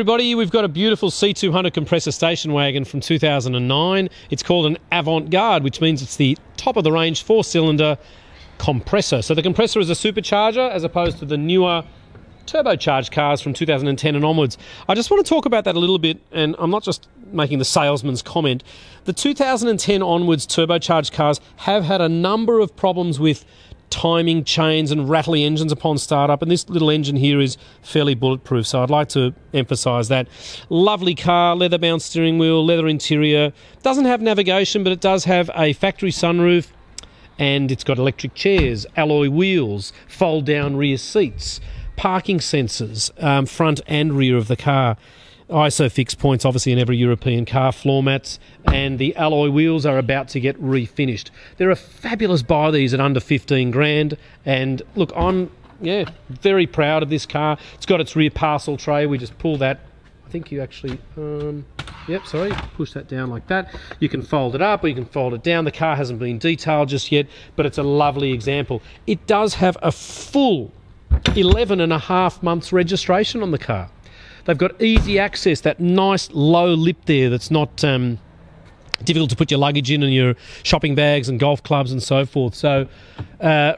everybody, we've got a beautiful C200 compressor station wagon from 2009. It's called an Avantgarde, which means it's the top of the range four-cylinder compressor. So the compressor is a supercharger as opposed to the newer turbocharged cars from 2010 and onwards. I just want to talk about that a little bit, and I'm not just making the salesman's comment. The 2010 onwards turbocharged cars have had a number of problems with timing chains and rattly engines upon startup, and this little engine here is fairly bulletproof, so I'd like to emphasize that. Lovely car, leather bound steering wheel, leather interior, doesn't have navigation, but it does have a factory sunroof, and it's got electric chairs, alloy wheels, fold down rear seats, parking sensors, front and rear of the car, ISOFIX points obviously in every European car, floor mats, and the alloy wheels are about to get refinished. They're a fabulous buy, these, at under 15 grand, and look, I'm very proud of this car. It's got its rear parcel tray. We just pull that, I think you actually, push that down like that. You can fold it up or you can fold it down. The car hasn't been detailed just yet, but it's a lovely example. It does have a full 11.5 months registration on the car. They've got easy access, that nice low lip there that's not difficult to put your luggage in and your shopping bags and golf clubs and so forth. So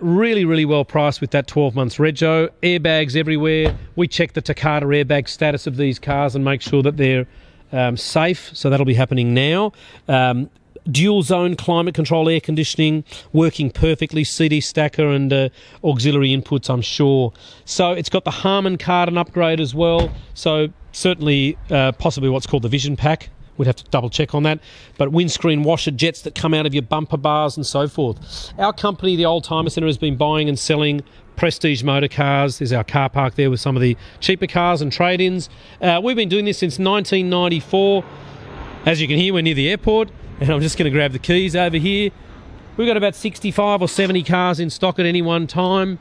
really, really well priced with that 12 months rego. Airbags everywhere. We check the Takata airbag status of these cars and make sure that they're safe. So that'll be happening now. Dual zone climate control, air conditioning working perfectly, CD stacker and auxiliary inputs, I'm sure. So it's got the Harman Kardon upgrade as well, so certainly possibly what's called the Vision Pack. We'd have to double check on that, but windscreen washer jets that come out of your bumper bars and so forth. Our company, the Old Timer Centre, has been buying and selling prestige motor cars. There's our car park there with some of the cheaper cars and trade-ins. We've been doing this since 1994. As you can hear, we're near the airport, and I'm just going to grab the keys over here. We've got about 65 or 70 cars in stock at any one time.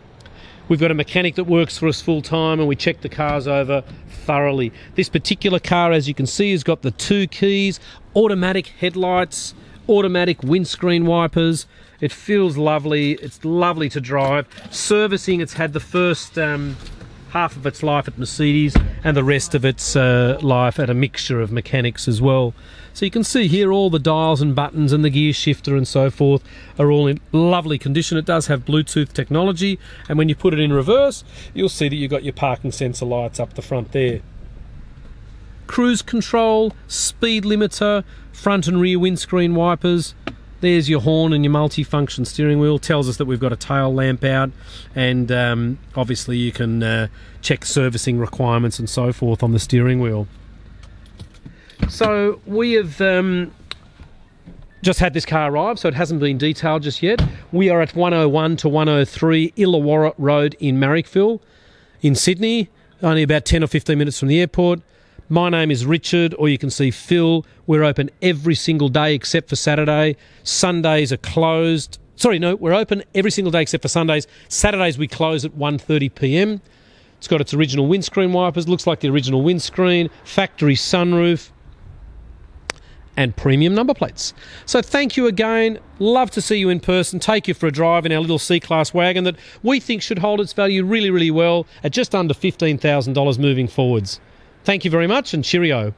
We've got a mechanic that works for us full time, and we check the cars over thoroughly. This particular car, as you can see, has got the two keys, automatic headlights, automatic windscreen wipers. It feels lovely. It's lovely to drive. Servicing, it's had the first half of its life at Mercedes and the rest of its life at a mixture of mechanics as well. So you can see here all the dials and buttons and the gear shifter and so forth are all in lovely condition. It does have Bluetooth technology, and when you put it in reverse, you'll see that you've got your parking sensor lights up the front there. Cruise control, speed limiter, front and rear windscreen wipers. There's your horn and your multi-function steering wheel. Tells us that we've got a tail lamp out, and obviously you can check servicing requirements and so forth on the steering wheel. So we have just had this car arrive, so it hasn't been detailed just yet. We are at 101 to 103 Illawarra Road in Marrickville in Sydney, only about 10 or 15 minutes from the airport. My name is Richard, or you can see Phil. We're open every single day except for Saturday. Sundays are closed. Sorry, no, we're open every single day except for Sundays. Saturdays we close at 1:30 p.m. It's got its original windscreen wipers, looks like the original windscreen, factory sunroof, and premium number plates. So thank you again. Love to see you in person, take you for a drive in our little C-Class wagon that we think should hold its value really, really well at just under $15,000 moving forwards. Thank you very much, and cheerio.